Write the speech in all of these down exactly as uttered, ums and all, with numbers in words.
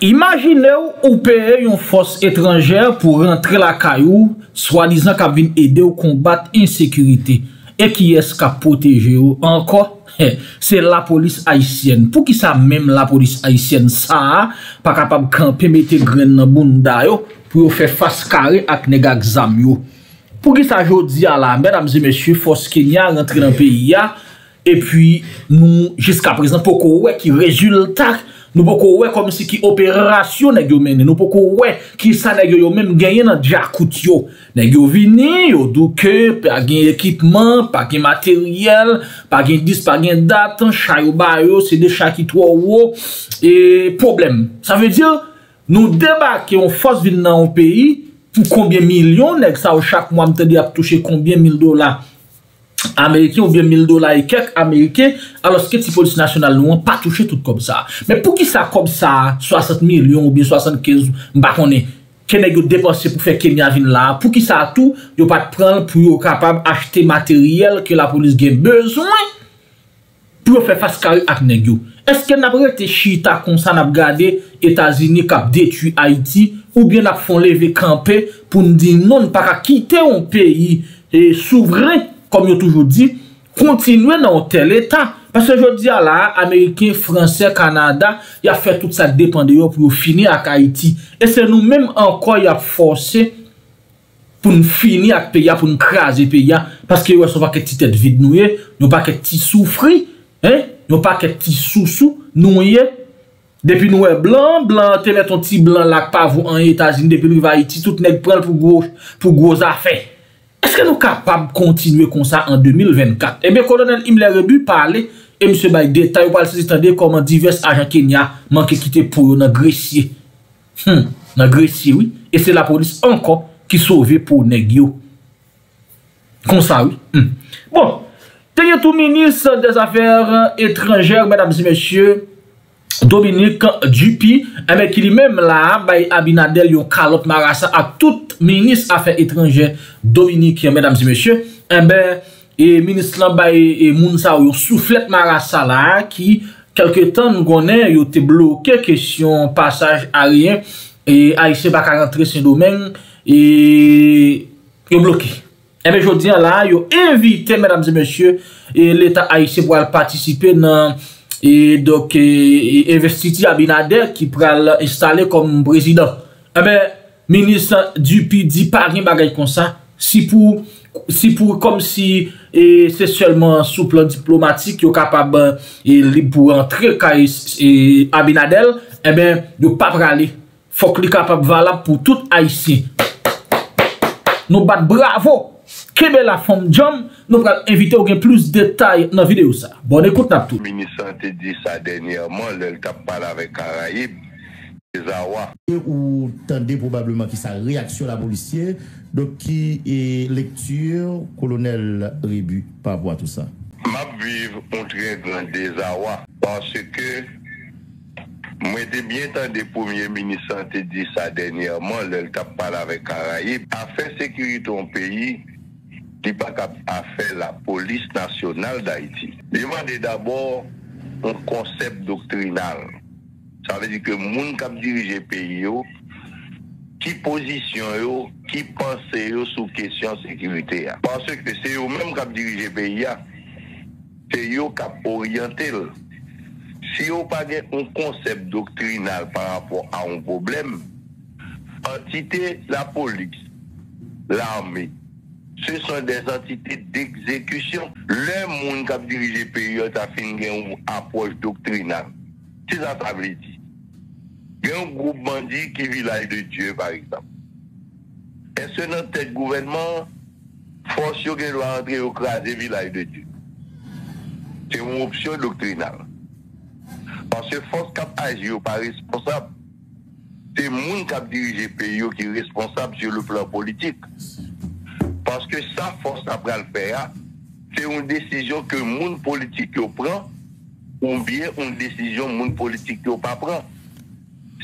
Imaginez-vous ou payer une force étrangère pour rentrer la caillou, soi-disant qu'elle vient aider au combat insécurité. Et qui est-ce qui a protégé encore? C'est la police haïtienne. Pour qui ça même la police haïtienne ça pas capable de camper mettre graine dans bunda yo pour faire face carré avec Negaxamio. Pour qui ça jodi à la mesdames et messieurs force Kenya rentrer dans pays ya et puis nous jusqu'à présent pour qu'on qui résultat nous pouvons voir comme si qui opération nèg yo mené, nous pouvons voir qui ça nèg yo même gagné dans jacout yo. Nèg yo vini yo dou que pas gain équipement, pas gain matériel, pas gain dis, pas gain date, chat yo ba yo, c'est des chats qui trop et problème. Ça veut dire nous débarquer en force ville dans un pays pour combien millions nèg ça chaque mois m'tandi a toucher combien mille dollars américains ou bien mille dollars et quelques américains, alors que les polices nationales n'ont pas touché tout comme ça. Mais pour qui ça comme ça, soixante millions ou bien soixante-quinze, bah qu'on est, qu'on est dépensé pour faire Kemia Vinla, pour qui ça tout, ils n'ont pas de prendre pour être capable d'acheter matériel que la police a besoin pour faire face carré à Negio. Est-ce qu'on n'a pas été chita comme ça, n'a pas gardé États-Unis qui a détruit Haïti ou bien n'a pas levé camper pour nous dire non, pas quitter un pays souverain? Comme je toujours dit, continuez dans tel état. Parce que je dis là, Américains, Français, Canada, il a fait tout ça dépendant pour finir avec Haïti. Et c'est nous-mêmes encore, il a forcé pour nous finir avec pays, pour nous craser pays. Parce que nous n'avons pas de petites têtes vides, nous n'avons pas de petits souffris, nous n'avons pas de petits sous-sous, nous n'avons. Depuis nous sommes blancs, blancs, tu mets ton petit blanc là, pas vous en États-Unis, depuis nous Haïti, tout n'est pas pour gros, pour gros affaires. Est-ce que nous sommes capables de continuer comme ça en deux mille vingt-quatre? Eh bien, colonel Imle Rebu parlait, et M. Bay détaille, parle de comment divers agents Kenya manquent quitter pour dans Grecier. Hum, dans Grecier, oui. Et c'est la police encore qui sauve pour Negio. Comme ça, oui. Hmm. Bon, tenez tout ministre des Affaires étrangères, mesdames et messieurs, Dominique Dupuy, avec qui lui-même là, Bay Abinader, yon calotte marassa à tout ministre affaires étrangères Dominique, mesdames et messieurs, eh ben, et ministre là, Bay et Mounsa, yon soufflette marassa là, qui, quelque temps, nous connaît, yon te bloqué, question passage aérien, et Haïtien pas qu'à rentrer sur le domaine, et yon bloqué. Eh bien, je dis là, yon invité, mesdames et messieurs, et l'État haïtien pour participer dans. Et donc, investi Abinader qui pral installer comme président. Eh bien, ministre Dupuy dit pas rien bagay comme ça. Si pour, si pour, comme si c'est seulement sous plan diplomatique, yo capable pour entrer et Abinader, eh bien, yo pas praler. Faut que li capable valable pour tout Haïtien. Nous bat bravo. Quelle est la forme John? Nous allons inviter à plus de détails dans la vidéo. Ça. Bonne écoute à tout. Le ministre a dit ça dernièrement, le cap parle avec Caraïbes, les Awa. Ou tendez probablement qui sa réaction à la policière, donc qui est lecture, colonel Rebu, par rapport à tout ça. Je vis un très grand désarroi parce que moi, j'étais bien temps des premiers ministres qui ont dit ça dernièrement, le cap parle avec Caraïbes, affaire sécurité en pays. Qui n'a pas capable de faire la police nationale d'Haïti. Demandez d'abord un concept doctrinal. Ça veut dire que les gens qui ont dirigé le pays, qui position, qui pense sur la question de sécurité. Parce que c'est eux-mêmes qui ont dirigé le pays, c'est eux qui ont orienté. Si vous n'avez pas un concept doctrinal par rapport à un problème, entité la police, l'armée, ce sont des entités d'exécution. Le monde qui a dirigé le pays a fini une approche doctrinale. C'est ça que je dis. Il y a un groupe bandit qui vit l'âge de Dieu, par exemple. Est-ce que dans notre gouvernement, il faut qu'il doit entrer au craser village de Dieu? C'est une option doctrinale. Parce que la force qui a agi n'est pas responsable. C'est le monde qui a dirigé le pays qui est responsable sur le plan politique. Parce que ça, force après le faire, c'est une décision que le monde politique prend, ou bien une décision que le monde politique ne prend pas.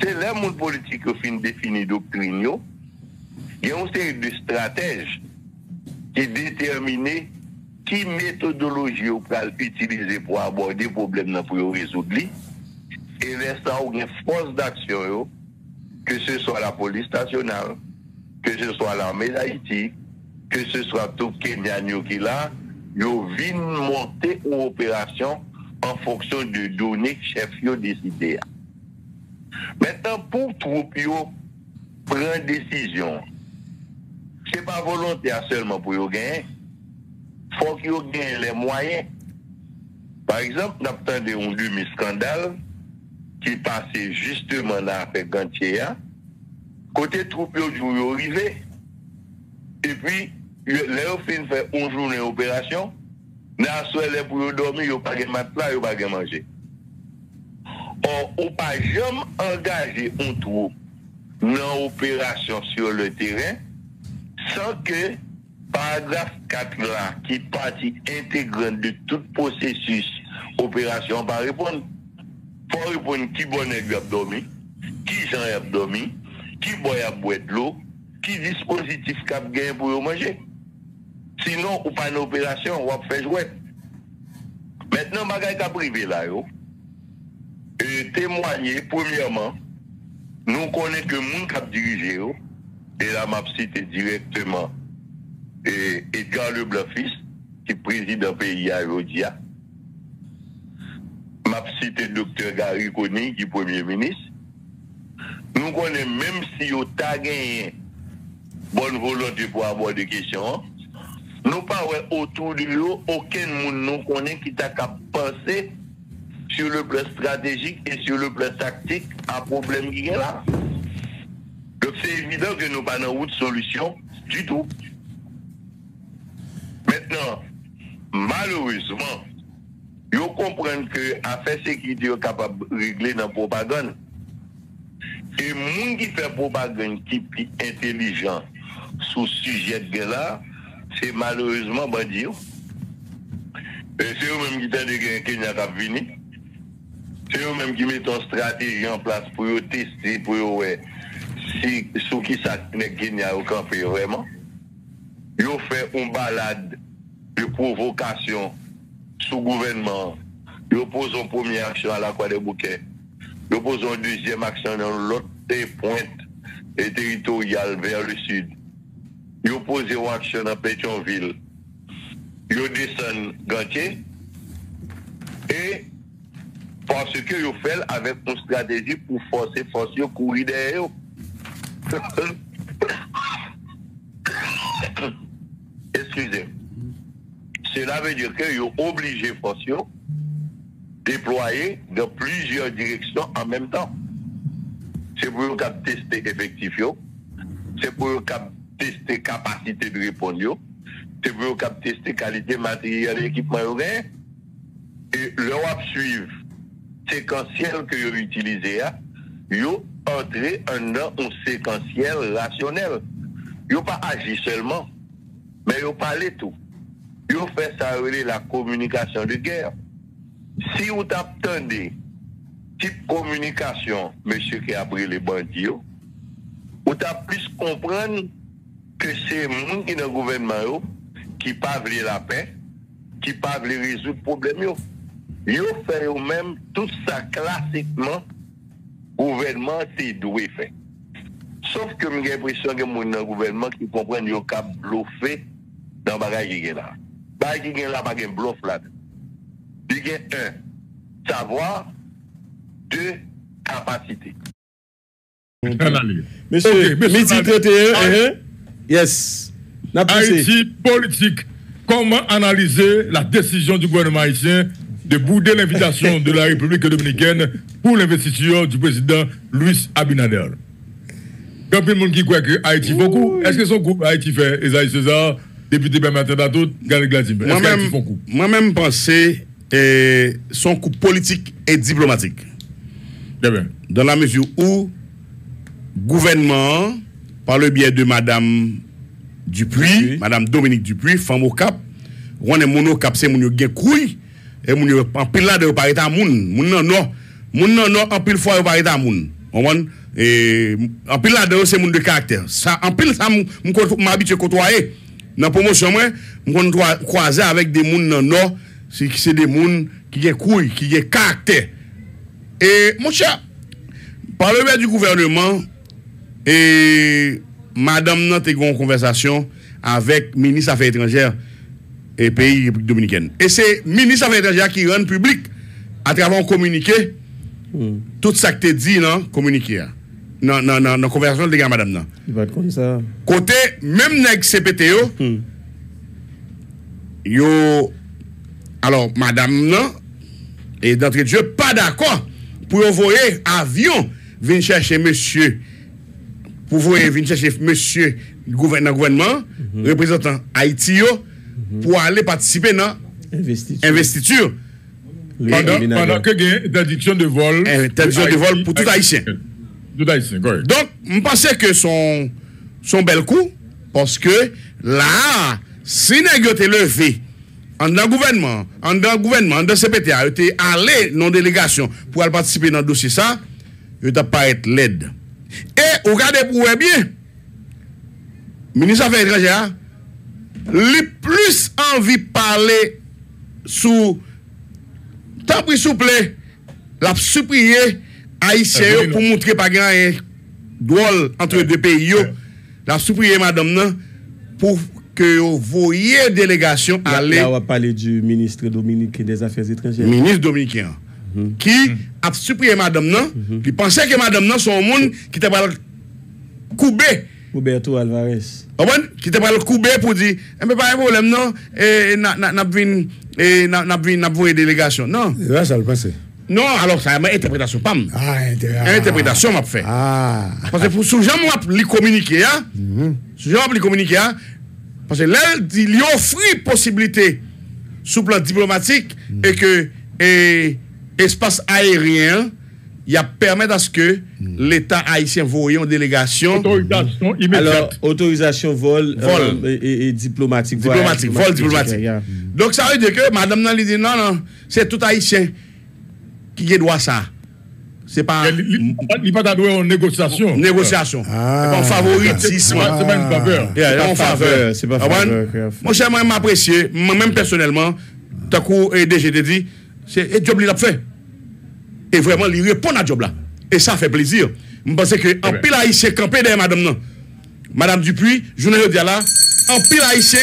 C'est là que le monde politique fin définit la doctrine. Il y a une série de stratèges qui déterminent qui méthodologie on peut utiliser pour aborder le problème, pour résoudre. et vers ça, il y a une force d'action, que ce soit la police nationale, que ce soit l'armée d'Haïti, que ce soit tout Kenyan qui là, ils viennent monter une opération en fonction de données que chef yo décidé. Maintenant, pour troupe yo prendre décision, ce n'est pas volontaire seulement pour yo gagner. Il faut qu'ils gagnent les moyens. Par exemple, nous avons un demi-scandale qui passait justement dans l'affaire Gantier. Côté troupe yo jour arrivé. Et puis, leur fin fait une journée d'opération. Dans ce soir, pour dormir, ils n'ont pas de matelas, ils n'ont pas de manger. Or, on n'a pas jamais engagé un troupe dans l'opération sur le terrain sans que paragraphe quatre là, qui est partie intégrante de tout processus opération, on ne peut pas répondre. Il faut répondre qui bon est abdomen, qui j'en est abdomen, qui boit à boire de l'eau, qui dispositif cap gain pour manger. Sinon, ou pas une opération, on va faire jouer. Maintenant, bagay ka privé là, yo. Et témoigner, premièrement, nous connaissons que moun kap dirige yo. Et là, m'a cité directement et Edgard Leblanc Fils, qui préside le pays à Rodia. M'a cité docteur Garry Conille, qui est premier ministre. Nous connaissons même si yo ta gagné bonne volonté pour avoir des questions. Nous parlons autour de l'eau, aucun monde nous connaît qui t'a qu'à penser sur le plan stratégique et sur le plan tactique à problème qui est là. Donc c'est évident que nous n'avons pas de solution du tout. Maintenant, malheureusement, vous comprenez que l'affaire sécurité est capable de régler dans la propagande. Et les gens qui font propagande qui sont intelligents sur ce sujet de là, c'est malheureusement bandit. C'est eux-mêmes qui tendent de Kenya qui viennent. C'est eux-mêmes qui mettent une stratégie en place pour tester, pour voir si ce qui s'attaque Kenya au campé vraiment. Ils ont fait une balade de provocation sous gouvernement. Ils posent une première action à la croix des bouquets. Ils posent une deuxième action dans l'autre pointe territoriale vers le sud. Ils posent une action dans Pétionville. Ils descendent Gantier. Et parce que ils font avec une stratégie pour forcer, forcer, courir derrière eux. Excusez. Cela veut dire qu'ils sont obligés forcer, déployer dans plusieurs directions en même temps. C'est pour eux qu'ils testent effectif. C'est pour eux qu'ils tester capacité de répondre, c'est pour tester qualité matériel, équipement, et leur suivre séquentiel que vous utilisez, vous entrez dans un séquentiel rationnel. Vous n'avez pas agi seulement, mais vous parlez tout. Vous faites ça avec la communication de guerre. Si vous attendez type communication, monsieur qui a pris les bandits, vous avez plus comprendre que c'est les gens qui sont dans le gouvernement qui ne veulent pas la paix, qui ne veulent pas résoudre le problème. Ils font eux-mêmes tout ça classiquement, le gouvernement c'est doué faire. Sauf que j'ai l'impression que les gens dans le gouvernement qui comprennent qu'ils ont bluffé dans le bagage qui est là. Le bagage qui est là, il y a un bluff là. Il y a un savoir, deux capacités. Monsieur, midi trente et un. Yes. Haïti politique. Comment analyser la décision du gouvernement haïtien de bouder l'invitation de la République dominicaine pour l'investiture du président Luis Abinader? Il y a plein de monde qui croit que Haïti fait coup. Est-ce que son groupe Haïti fait Esaïe César, député Bernard d'autres, Gary glati? Moi-même, pensais que son coup politique et diplomatique. Dans la mesure où gouvernement, par le biais de Madame Dupuy, Madame Dominique Dupuy, femme au cap, on est mono cap, c'est mon gen couille, et mon en pile là de parler à moun, moun non non, moun non non, en pile fois de parler à moun, et en pile là de c'est moun de caractère, ça en pile ça m'habitue côtoyer, dans promotion moi, on doit croiser avec des moun non non, c'est des moun qui gen couille, qui gen caractère. Et mon cher, par le biais du gouvernement, et madame Nante a eu une conversation avec le ministre des Affaires étrangères et pays République dominicaine. Et c'est le ministre des Affaires étrangères qui rend public, à travers un communiqué, mm. tout ça que tu dis dans le communiqué. Non, non, non, non, conversation de madame non. Il va être comme ça. Côté, même avec C P T O, mm. yo, alors, madame non, et d'entrée de jeu, pas d'accord pour envoyer avion venir chercher monsieur, pour voyer venir chercher monsieur gouvernement, gouvernement mm -hmm. représentant Haïti, mm -hmm. pour aller participer dans l'investiture. Investiture. Pendant, pendant que il y a une interdiction de vol. Interdiction de vol pour tout Haïtien. Donc, je pense que son, son bel coup, parce que là, si nous avons levé, en dans le gouvernement, en dans le gouvernement, en dans le C P T A, nous avons allé dans la délégation pour participer dans le dossier, ça, nous n'avons pas été l'aide. Et, regardez pour vous bien, le ministre des Affaires étrangères, le plus envie de parler sous. Tant pis, s'il vous plaît, la supplier Haïtien pour montrer pas grand drôle entre ouais. deux pays. Ouais. La supplier madame nan, pour que vous voyez délégation là, aller. Là, on va parler du ministre dominicain des Affaires étrangères. Ministre dominicain. Mm-hmm. Qui mm-hmm. a supplié madame nan, mm-hmm. qui pensait que madame nan son monde qui t'a pas coupé. Roberto Alvarez. Qui t'a pas coupé pour dire, eh mais pas de problème, non, et n'a pas vu. Et n'a pas une délégation. Non. Là, ça le passé. Non, alors ça a une interprétation. Pam. Ah, interprétation m'a fait. Ah. Parce que pour ce genre, je lui communiquer. Ce genre, je lui communiquer. Parce que là, il lui offre une possibilité sous plan diplomatique mm. et que l'espace et, aérien il a permis à ce que mm. l'État haïtien voie une délégation. Autorisation immédiate. Alors, autorisation vol, vol. Euh, et, et diplomatique. Diplomatique, voilà, vol diplomatique. diplomatique. Donc ça veut dire que madame Nali dit non, non, c'est tout haïtien qui a droit à ça. C'est pas. Il n'y a pas droit en négociation. Négociation. Ah, c'est pas en favoritisme. Ah, c'est pas une faveur. Yeah, c'est pas en faveur. C'est pas en faveur. Moi, j'aime m'apprécier, moi-même personnellement, tout à coup, D G D dit, c'est le job qu'il a fait. Et vraiment, il répond à ce job là. Et ça fait plaisir. Je pense qu'en pile haïtien, campé derrière madame non. Madame Dupuy, je ne veux dire là, en pile haïtien.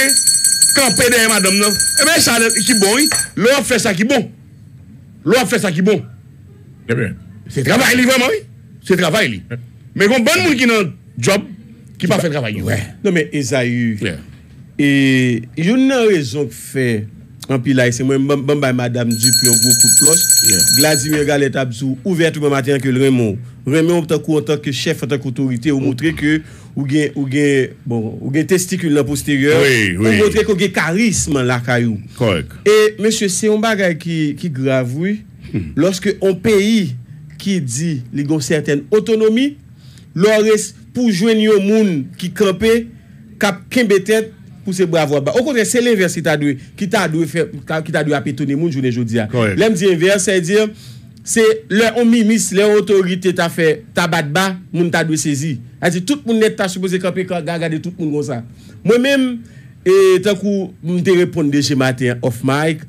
Campé derrière madame, non. Eh bien, ça qui bon, l'on fait ça qui bon. L'on fait ça qui bon. Eh bien. C'est travail, lui, vraiment, oui. C'est travail, lui. Mais il y a un bon monde qui a un job qui n'a pas fait travail. Ouais. Non, mais Esaïe, yeah. et il y a une raison qui fait. En pile, là, c'est moi, je madame Dupuy, un gros coup de cloche. Vladimir Galet Abzou, ouvert tout le matin que le Raymond. Raymond, en tant que chef, en tant qu'autorité, vous montrez que. Ou gen, ou gen, bon, ou gen testicule dans postérieur, oui, oui. Ou montre qu'on gen charisme la caillou. Correct. Et monsieur, c'est un bagage qui qui grave oui. Hmm. Lorsque un pays qui dit li gon certaine autonomie, l'ores pour joindre au monde qui camper, cap kembe tête pour se bravo. Au contraire, c'est l'inverse qui t'a dû qui t'a dû faire qui t'a dû apétonner monde journée jodia. L'aime dit inverse, c'est dire c'est le ministre, les autorités t'a fait t'a batba, moun t'a dû saisir. Dit, tout le monde est supposé camper, regarder tout le monde comme ça. Moi-même, et tant que je réponds ce matin off mic,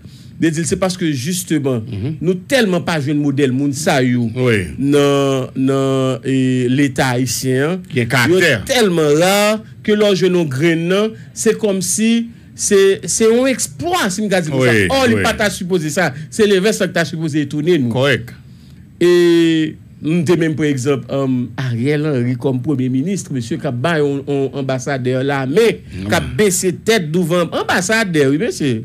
je dis c'est parce que justement, mm-hmm. nous tellement pas jeune modèle, nous sommes oui. dans l'État haïtien, qui est caractère. Tellement là que lorsque nous grenons, c'est comme si c'est un exploit, si je dis oui, ça. Oh, oui. Il n'est pas supposé ça. C'est l'inverse que tu as supposé tourner nous. Correct. Et. Nous avons même, par exemple, um, Ariel Henry comme Premier ministre, monsieur qui a baillé un ambassadeur là, mais qui a baissé tête devant ambassadeur, oui, monsieur.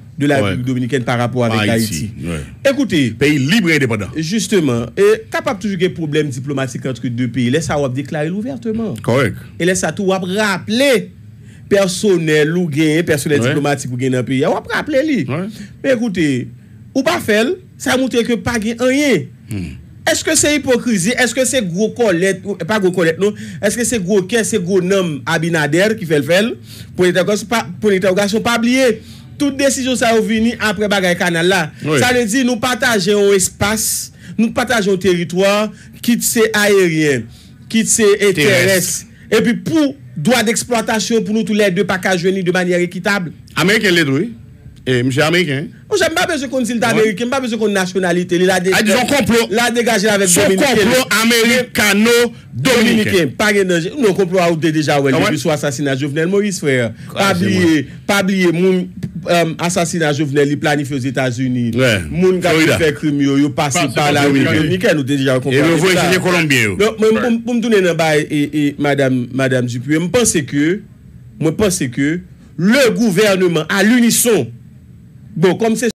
de la République ouais. dominicaine par rapport avec ah, Haïti. Haïti. Ouais. Écoutez, pays libre et indépendant. Justement, et capable toujours des problèmes diplomatiques entre deux pays. Laisse ça déclarer ouvertement. Correct. Et laisse ça tout rappeler personnel ou gain, personnel ouais. diplomatique ou gain dans le pays. On va rappeler lui. Ouais. Mais écoutez, ou pas faire, ça montre que pas gain rien. Hmm. Est-ce que c'est hypocrisie? Est-ce que c'est gros collègue, pas gros collègue, non? Est-ce que c'est gros cœur, c'est gros nom Abinader qui fait le fait? Pour l'interrogation, pas oublier. Toute décision, ça va venir après bagay canal là. Oui. Ça veut dire nous partageons un espace, nous partageons un territoire, quitte c'est aérien, quitte c'est terrestre. Et puis pour droit d'exploitation, pour nous tous les deux, pas qu'à jouer de manière équitable. Américain, les deux. Et monsieur américain. Moi, j'aime pas besoin qu'on soit américain, pas besoin qu'on nationalité. Il a dégagé avec Dominique. Son complot américano-dominicain. Pas de non, complot à outre déjà. Oui, le plus assassinat Jovenel Moïse, frère. Pas oublier, pas oublier, mon assassinat Jovenel, planifié aux États-Unis. Mon gars qui fait crime, il passe par la République dominicaine, nous déjà compris. Et le voyage colombien. Pour me donner un bail et Madame Dupuy, je pense que, je pense que le gouvernement à l'unisson. Bon, comme c'est